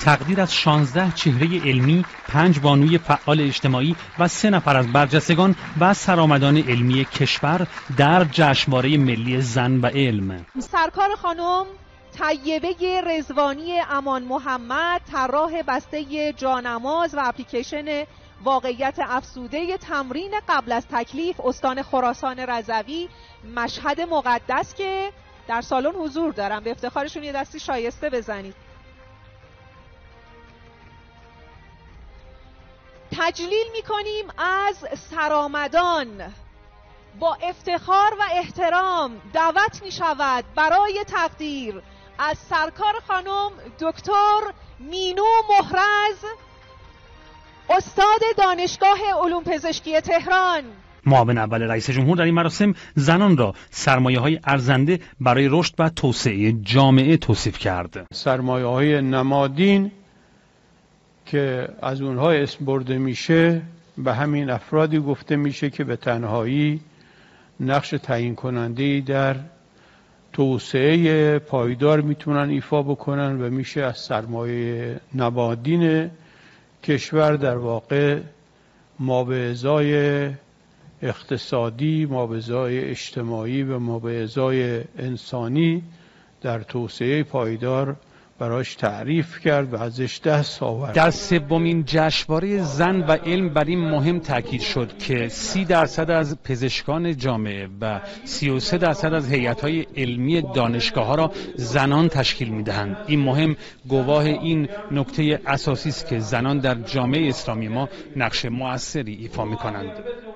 تقدیر از 16 چهره علمی، 5 بانوی فعال اجتماعی و 3 نفر از برجستگان و سرآمدان علمی کشور در جشنواره ملی زن و علم. سرکار خانم طیبه رضوانی امان محمد، طراح بسته جانماز و اپلیکیشن واقعیت افزوده تمرین قبل از تکلیف استان خراسان رضوی، مشهد مقدس که در سالن حضور دارم. به افتخارشون یه دستی شایسته بزنید. تجلیل می‌کنیم از سرآمدان. با افتخار و احترام دعوت می‌شود برای تقدیر از سرکار خانم دکتر مینو محرز، استاد دانشگاه علوم پزشکی تهران. معاون اول رئیس جمهور در این مراسم زنان را سرمایه‌های ارزنده برای رشد و توسعه جامعه توصیف کرد. سرمایه‌های نمادین که از اونها اسم برده میشه به همین افرادی گفته میشه که به تنهایی نقش تعیین کننده در توسعه پایدار میتونن ایفا بکنن و میشه از سرمایه نمادین کشور در واقع مابعضای اقتصادی، مابعضای اجتماعی و مابعضای انسانی در توسعه پایدار براش تعریف کرد و ازش دست آورد. در سومین جشنواره زن و علم بر این مهم تاکید شد که 30% از پزشکان جامعه و 33% از هیئت‌های علمی دانشگاه‌ها را زنان تشکیل می‌دهند. این مهم گواه این نکته اساسی است که زنان در جامعه اسلامی ما نقش مؤثری ایفا می‌کنند.